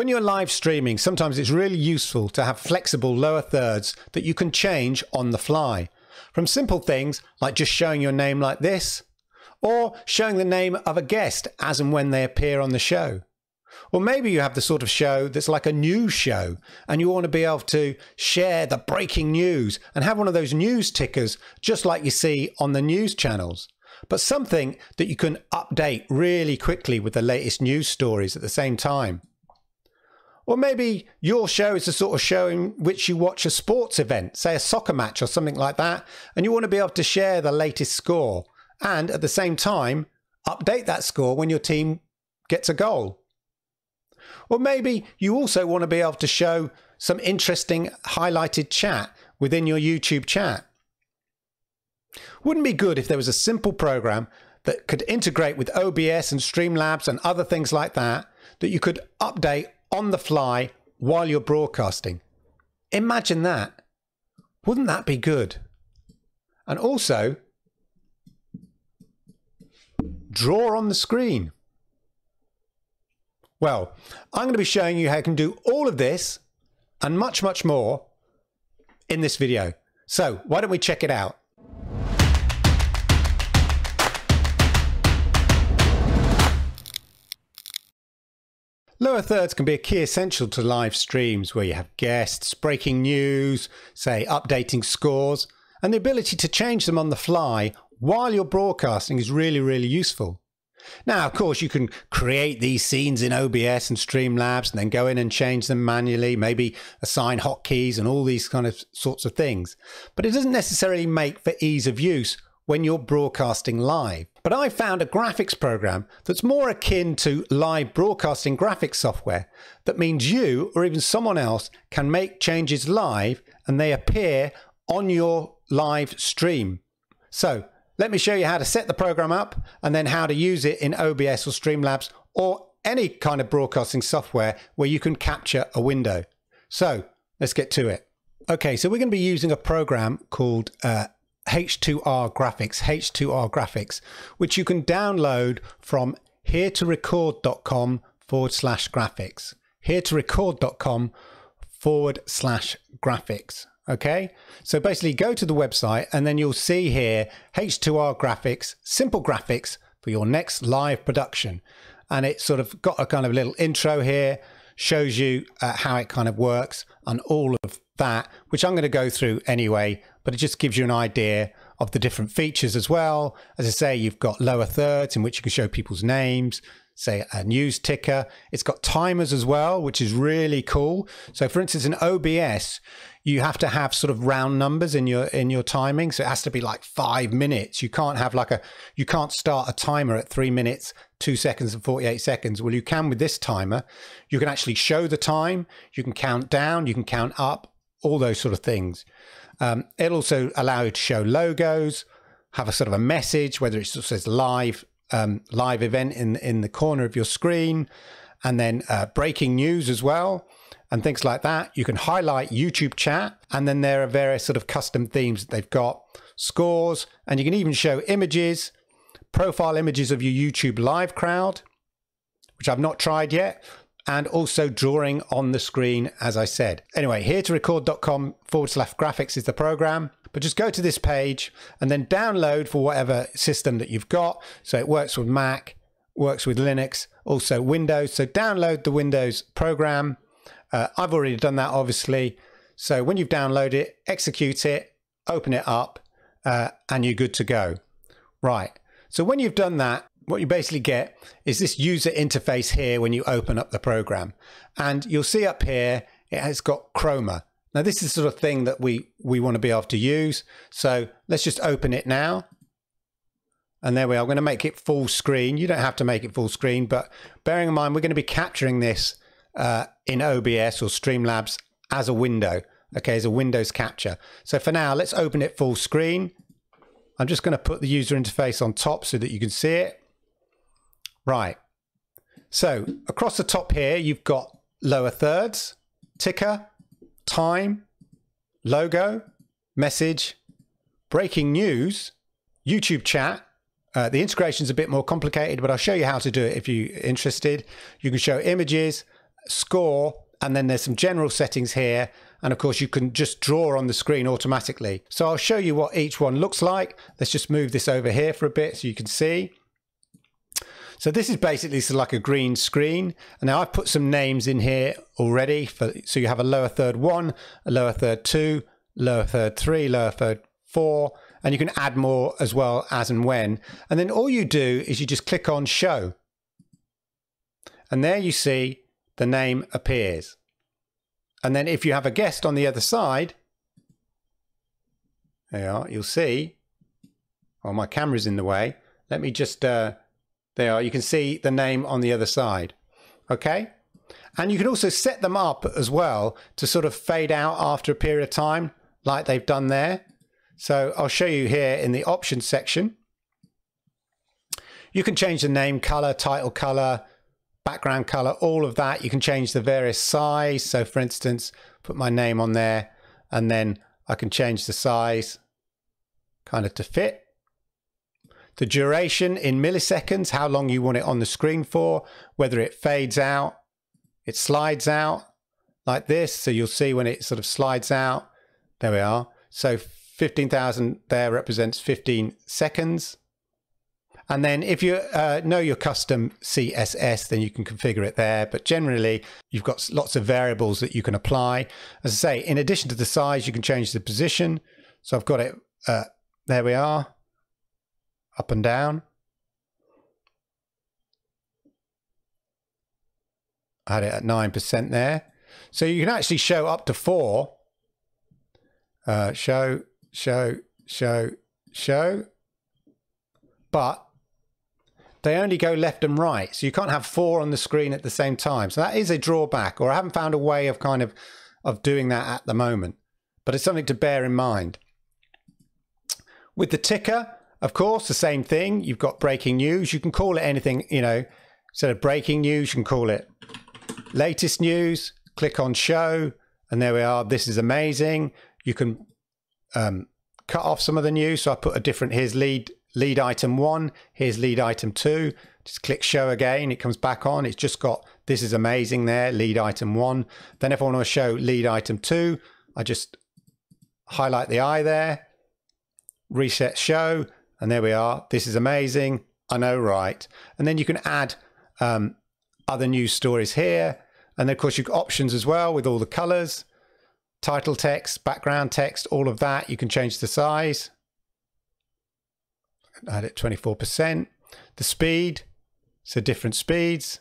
When you're live streaming, sometimes it's really useful to have flexible lower thirds that you can change on the fly. From simple things like just showing your name like this, or showing the name of a guest as and when they appear on the show. Or maybe you have the sort of show that's like a news show and you want to be able to share the breaking news and have one of those news tickers just like you see on the news channels. But something that you can update really quickly with the latest news stories at the same time. Or maybe your show is the sort of show in which you watch a sports event, say a soccer match or something like that, and you want to be able to share the latest score and at the same time update that score when your team gets a goal. Or maybe you also want to be able to show some interesting highlighted chat within your YouTube chat. Wouldn't it be good if there was a simple program that could integrate with OBS and Streamlabs and other things like that, that you could update on the fly while you're broadcasting? Imagine that. Wouldn't that be good? And also, draw on the screen. Well, I'm going to be showing you how you can do all of this and much, much more in this video. So why don't we check it out? Lower thirds can be a key essential to live streams where you have guests, breaking news, say updating scores, and the ability to change them on the fly while you're broadcasting is really, really useful. Now, of course, you can create these scenes in OBS and Streamlabs and then go in and change them manually, maybe assign hotkeys and all these kind of sorts of things. But it doesn't necessarily make for ease of use when you're broadcasting live. But I found a graphics program that's more akin to live broadcasting graphics software. That means you or even someone else can make changes live and they appear on your live stream. So let me show you how to set the program up and then how to use it in OBS or Streamlabs or any kind of broadcasting software where you can capture a window. So let's get to it. Okay, so we're going to be using a program called H2R graphics, which you can download from heretorecord.com/graphics, heretorecord.com/graphics. Okay, so basically go to the website and then you'll see here H2R graphics, simple graphics for your next live production. And it's sort of got a kind of little intro here, shows you how it kind of works and all of that, which I'm going to go through anyway, but it just gives you an idea of the different features as well. As I say, you've got lower thirds in which you can show people's names, say a news ticker. It's got timers as well, which is really cool. So for instance, in OBS, you have to have sort of round numbers in your timing. So it has to be like 5 minutes. You can't have like you can't start a timer at 3 minutes, 2 seconds and 48 seconds. Well, you can with this timer. You can actually show the time. You can count down, you can count up, all those sort of things. It'll also allow you to show logos, have a sort of a message, whether it says live, live event in the corner of your screen, and then breaking news as well and things like that. You can highlight YouTube chat, and then there are various sort of custom themes that they've got, scores, and you can even show images, profile images of your YouTube live crowd, which I've not tried yet, and also drawing on the screen, as I said. Anyway, heretorecord.com/graphics is the program. But just go to this page and then download for whatever system that you've got. So it works with Mac, works with Linux, also Windows. So download the Windows program. I've already done that, obviously. So when you've downloaded it, execute it, open it up, and you're good to go. Right. So when you've done that, what you basically get is this user interface here when you open up the program. And you'll see up here, it has got Chroma. Now, this is the sort of thing that we want to be able to use. So let's just open it now. And there we are. I'm going to make it full screen. You don't have to make it full screen, but bearing in mind, we're going to be capturing this in OBS or Streamlabs as a window. Okay, as a Windows capture. So for now, let's open it full screen. I'm just going to put the user interface on top so that you can see it. Right. So across the top here, you've got lower thirds, ticker, time, logo, message, breaking news, YouTube chat. The integration is a bit more complicated, but I'll show you how to do it if you're interested. You can show images score, and then there's some general settings here. And of course you can just draw on the screen automatically. So I'll show you what each one looks like. Let's just move this over here for a bit so you can see. So this is basically sort of like a green screen. And now I've put some names in here already. So you have a lower third 1, a lower third 2, lower third 3, lower third 4, and you can add more as well as and when. And then all you do is you just click on show. And there you see the name appears. And then if you have a guest on the other side, there you are, you'll see, oh, my camera's in the way. Let me just, there you can see the name on the other side, okay? And you can also set them up as well to sort of fade out after a period of time, like they've done there. So I'll show you here in the options section. You can change the name, color, title color, background color, all of that. You can change the various size. So for instance, put my name on there and then I can change the size kind of to fit. The duration in milliseconds, how long you want it on the screen for, whether it fades out, it slides out like this. So you'll see when it sort of slides out, there we are. So 15,000 there represents 15 seconds. And then if you know your custom CSS, then you can configure it there. But generally, you've got lots of variables that you can apply. As I say, in addition to the size, you can change the position. So I've got it, there we are, up and down. I had it at 9% there. So you can actually show up to 4. Show, show, show, show. But they only go left and right. So you can't have 4 on the screen at the same time. So that is a drawback, or I haven't found a way of kind of doing that at the moment, but it's something to bear in mind. With the ticker, of course, the same thing. You've got breaking news. You can call it anything, you know, instead of breaking news, you can call it latest news, click on show. And there we are. This is amazing. You can cut off some of the news. So I put a different, here's lead item 1, here's lead item 2, just click show again, it comes back on, it's just got this is amazing there, lead item 1. Then if I want to show lead item 2, I just highlight the I there, reset show, and there we are, this is amazing, I know, right? And then you can add other news stories here, and then of course you've got options as well with all the colors, title text, background text, all of that. You can change the size. I had it 24%. The speed, so different speeds.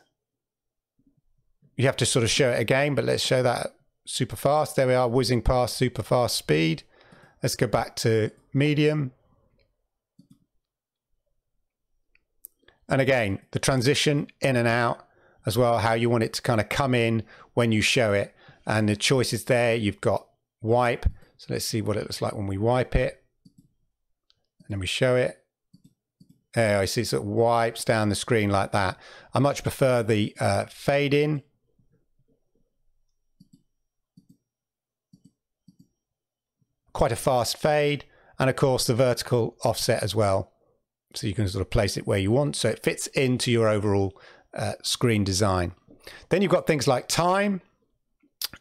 You have to sort of show it again, but let's show that super fast. There we are, whizzing past super fast speed. Let's go back to medium. And again, the transition in and out as well, how you want it to kind of come in when you show it. And the choices there, you've got wipe. So let's see what it looks like when we wipe it. And then we show it. There, I see it sort of wipes down the screen like that. I much prefer the fade in. Quite a fast fade. And of course the vertical offset as well. So you can sort of place it where you want. So it fits into your overall screen design. Then you've got things like time.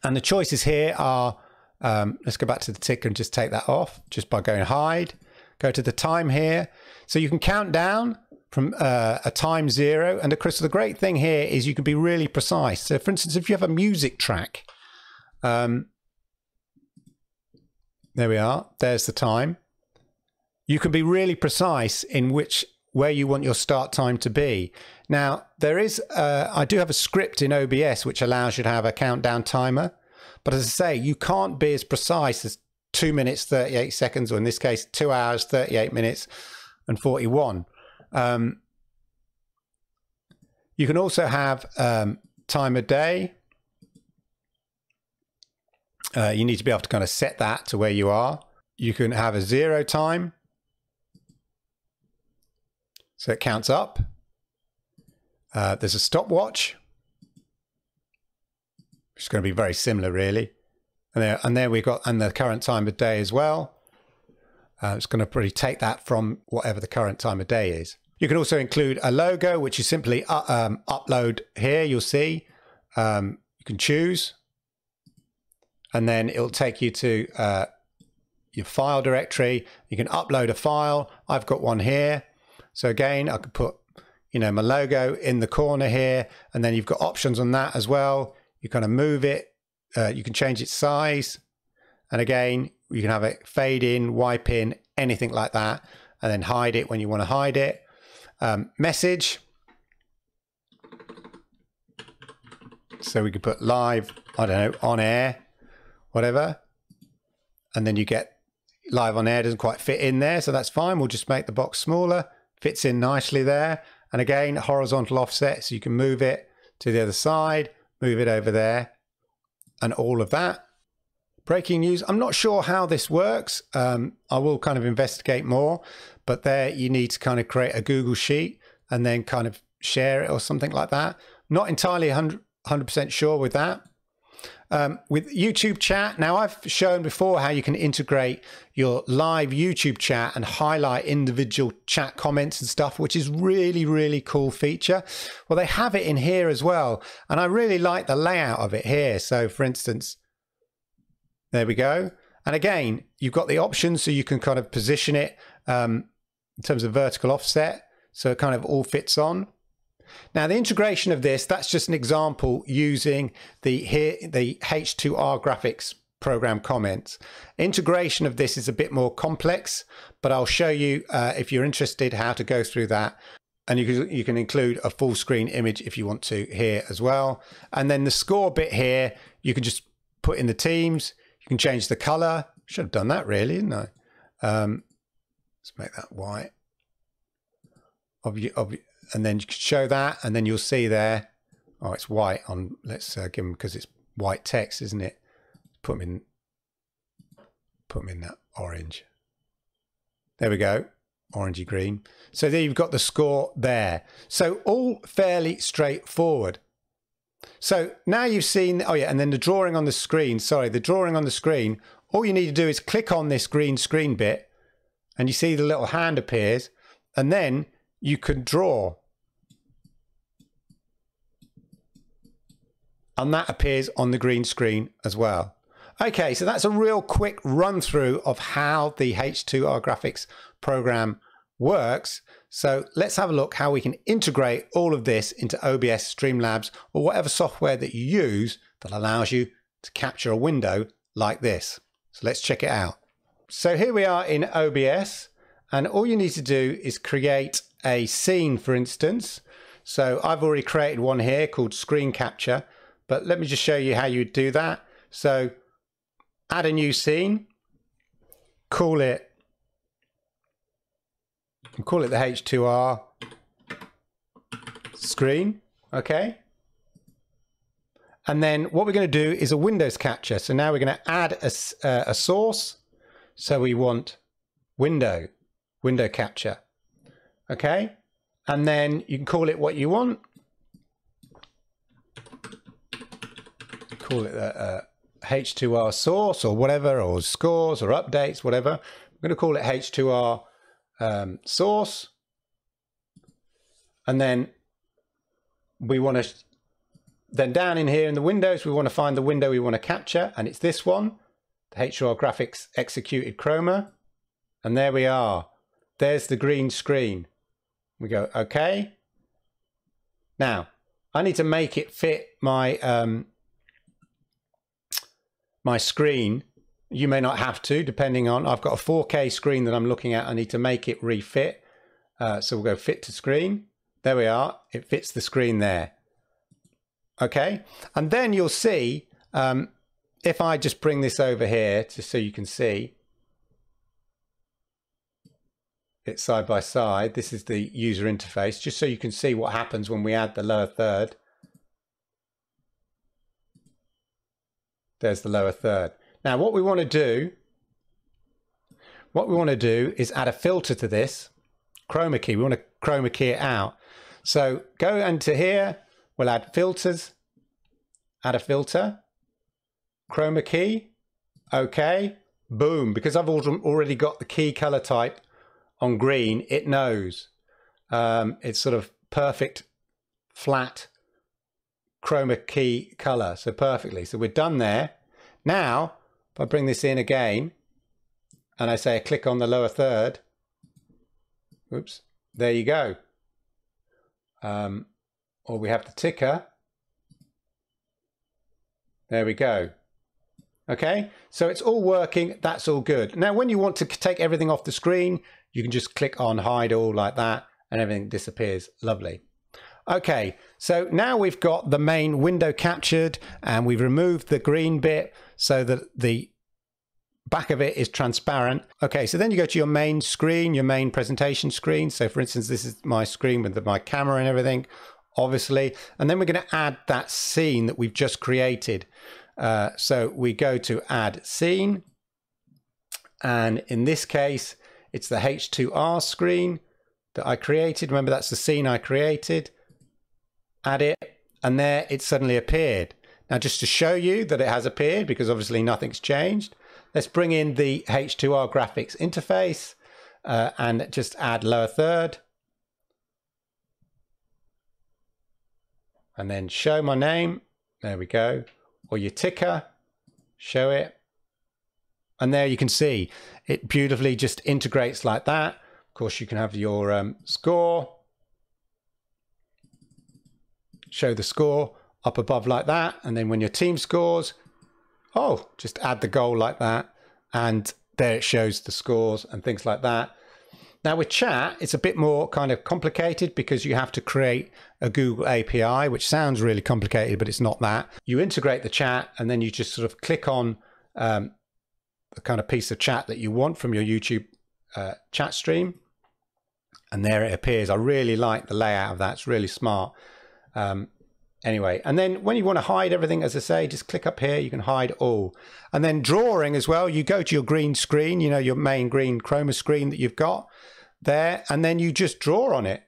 And the choices here are, let's go back to the ticker and just take that off just by going hide. Go to the time here. So you can count down from a time 0. And of course, the great thing here is you can be really precise. So for instance, if you have a music track, there we are, there's the time. You can be really precise in where you want your start time to be. Now there is, I do have a script in OBS, which allows you to have a countdown timer. But as I say, you can't be as precise as 2 minutes, 38 seconds, or in this case, 2 hours, 38 minutes and 41. You can also have time of day. You need to be able to kind of set that to where you are. You can have a 0 time. So it counts up. There's a stopwatch, which is going to be very similar really. And there we've got, and the current time of day as well. It's going to probably take that from whatever the current time of day is. You can also include a logo, which you simply upload here. You'll see you can choose, and then it'll take you to your file directory. You can upload a file. I've got one here. So again, I could put, you know, my logo in the corner here, and then you've got options on that as well. You kind of move it, you can change its size. And again, you can have it fade in, wipe in, anything like that, and then hide it when you want to hide it. Message. So we could put live, I don't know, on air, whatever. And then you get live on air doesn't quite fit in there, so that's fine. We'll just make the box smaller, fits in nicely there. And again, horizontal offset, so you can move it to the other side, move it over there, and all of that. Breaking news, I'm not sure how this works. I will kind of investigate more, but there you need to kind of create a Google sheet and then kind of share it or something like that. Not entirely 100% sure with that. With YouTube chat, now I've shown before how you can integrate your live YouTube chat and highlight individual chat comments and stuff, which is really, really cool feature. Well, they have it in here as well, and I really like the layout of it here. So for instance, there we go. And again, you've got the options, so you can kind of position it in terms of vertical offset, so it kind of all fits on. Now the integration of this, that's just an example using the H2R graphics program comments. Integration of this is a bit more complex, but I'll show you if you're interested how to go through that. And you can include a full screen image if you want to here as well. And then the score bit here, you can just put in the teams, you can change the color. Should have done that really, didn't I? Let's make that white. And then you can show that, and then you'll see there, oh, it's white on, let's give them, because it's white text, isn't it? Put them in that orange. There we go, orangey green. So there you've got the score there. So all fairly straightforward. So now you've seen, oh yeah, and then the drawing on the screen, sorry, the drawing on the screen, all you need to do is click on this green screen bit, and you see the little hand appears, and then you can draw. And that appears on the green screen as well. Okay, so that's a real quick run through of how the H2R graphics program works. So let's have a look how we can integrate all of this into OBS, Streamlabs, or whatever software that you use that allows you to capture a window like this. So let's check it out. So here we are in OBS, and all you need to do is create a scene, for instance. So I've already created one here called screen capture, but let me just show you how you do that. So add a new scene, call it the H2R screen, okay? And then what we're going to do is a Windows capture. So now we're going to add a source. So we want window capture. Okay, and then you can call it what you want. Call it H2R source or whatever, or scores or updates, whatever. I'm going to call it H2R source. And then we want to, then down in here in the windows, we want to find the window we want to capture. And it's this one, the H2R graphics executed chroma. And there we are. There's the green screen. We go, okay. Now, I need to make it fit my my screen. You may not have to, depending on, I've got a 4K screen that I'm looking at. I need to make it refit. So we'll go fit to screen. There we are. It fits the screen there. Okay. And then you'll see, if I just bring this over here, just so you can see, it side by side. This is the user interface, just so you can see what happens when we add the lower third. There's the lower third. Now what we want to do is add a filter to this chroma key. We want to chroma key it out. So go into here, we'll add filters, add a filter, chroma key, okay, boom. Because I've already got the key color type on green, it knows. It's sort of perfect flat chroma key color. So perfectly. So we're done there. Now, if I bring this in again and I say I click on the lower third, oops, there you go. Or we have the ticker. There we go. Okay, so it's all working. That's all good. Now, when you want to take everything off the screen, you can just click on hide all like that and everything disappears. Lovely. Okay, so now we've got the main window captured and we've removed the green bit so that the back of it is transparent. Okay, so then you go to your main screen, your main presentation screen. So for instance, this is my screen with my camera and everything, obviously. And then we're going to add that scene that we've just created. So we go to add scene. And in this case, it's the H2R screen that I created. Remember, that's the scene I created. Add it, and there it suddenly appeared. Now, just to show you that it has appeared, because obviously nothing's changed, let's bring in the H2R graphics interface and just add lower third. And then show my name. There we go. Or your ticker, show it. And there you can see it beautifully just integrates like that. Of course, you can have your score. Show the score up above like that, and then when your team scores, oh, just add the goal like that, and there it shows the scores and things like that. Now with chat, it's a bit more kind of complicated because you have to create a Google API, which sounds really complicated, but it's not that. You integrate the chat, and then you just sort of click on the kind of piece of chat that you want from your YouTube chat stream, and there it appears. I really like the layout of that. It's really smart. Anyway, and then when you want to hide everything, as I say, just click up here, you can hide all. And then drawing as well, you go to your green screen, you know, your main green chroma screen that you've got there, and then you just draw on it.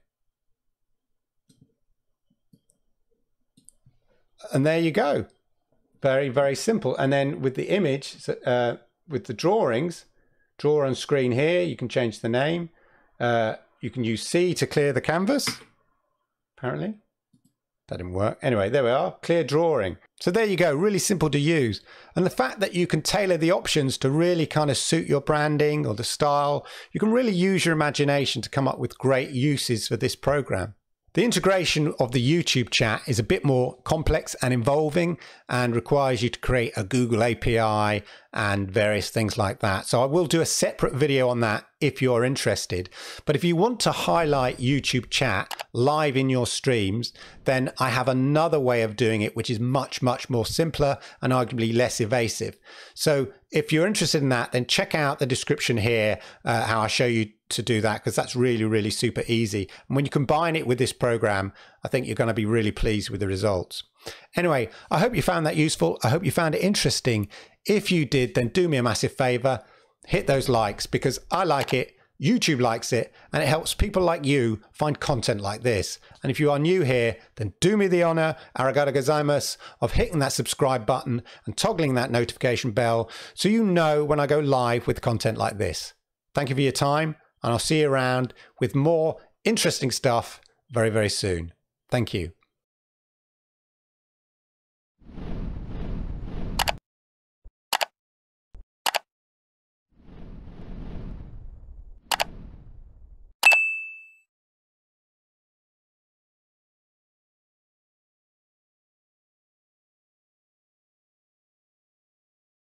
And there you go. Very, very simple. And then with the image, with the drawings, draw on screen here, you can change the name. You can use C to clear the canvas, apparently. That didn't work. Anyway, there we are, clear drawing. So there you go, really simple to use. And the fact that you can tailor the options to really kind of suit your branding or the style, you can really use your imagination to come up with great uses for this program. The integration of the YouTube chat is a bit more complex and involving and requires you to create a Google API and various things like that. So I will do a separate video on that if you're interested. But if you want to highlight YouTube chat live in your streams, then I have another way of doing it, which is much, much more simpler and arguably less evasive. So if you're interested in that, then check out the description here, how I show you to do that, because that's really, really super easy. And when you combine it with this program, I think you're going to be really pleased with the results. Anyway, I hope you found that useful. I hope you found it interesting. If you did, then do me a massive favor, hit those likes, because I like it, YouTube likes it, and it helps people like you find content like this. And if you are new here, then do me the honor, arigatou gozaimasu, of hitting that subscribe button and toggling that notification bell so you know when I go live with content like this. Thank you for your time, and I'll see you around with more interesting stuff very, very soon. Thank you.